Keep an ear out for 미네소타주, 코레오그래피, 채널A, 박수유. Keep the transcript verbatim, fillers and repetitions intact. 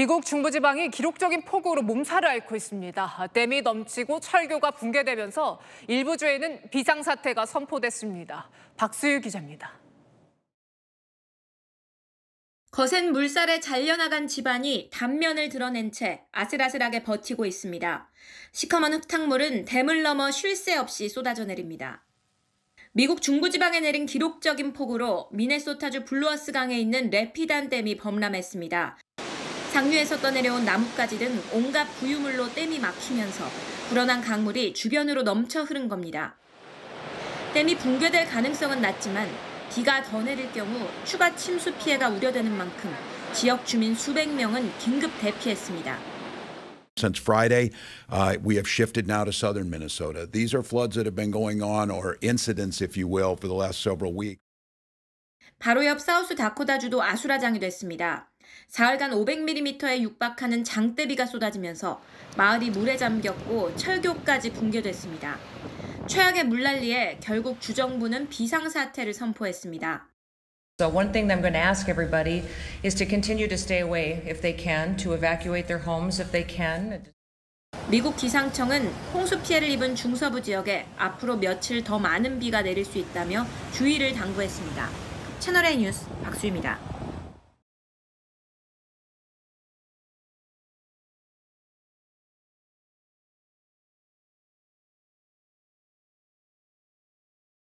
미국 중부지방이 기록적인 폭우로 몸살을 앓고 있습니다. 댐이 넘치고 철교가 붕괴되면서 일부 주에는 비상사태가 선포됐습니다. 박수유 기자입니다. 거센 물살에 잘려나간 집안이 단면을 드러낸 채 아슬아슬하게 버티고 있습니다. 시커먼 흙탕물은 댐을 넘어 쉴 새 없이 쏟아져 내립니다. 미국 중부지방에 내린 기록적인 폭우로 미네소타주 블루어스 강에 있는 레피단 댐이 범람했습니다. 상류에서 떠내려온 나뭇가지 등 온갖 부유물로 댐이 막히면서 불어난 강물이 주변으로 넘쳐 흐른 겁니다. 댐이 붕괴될 가능성은 낮지만 비가 더 내릴 경우 추가 침수 피해가 우려되는 만큼 지역 주민 수백 명은 긴급 대피했습니다. Since Friday, uh, we have shifted now to southern Minnesota. These are floods that have been going on, or incidents, if you will, for the last several weeks. 바로 옆 사우스 다코타주도 아수라장이 됐습니다. 사흘간 오백 밀리미터에 육박하는 장대비가 쏟아지면서 마을이 물에 잠겼고 철교까지 붕괴됐습니다. 최악의 물난리에 결국 주정부는 비상사태를 선포했습니다. So one thing that I'm going to ask everybody is to continue to stay away if they can, to evacuate their homes if they can. 미국 기상청은 홍수 피해를 입은 중서부 지역에 앞으로 며칠 더 많은 비가 내릴 수 있다며 주의를 당부했습니다. 채널A 뉴스 박수유입니다.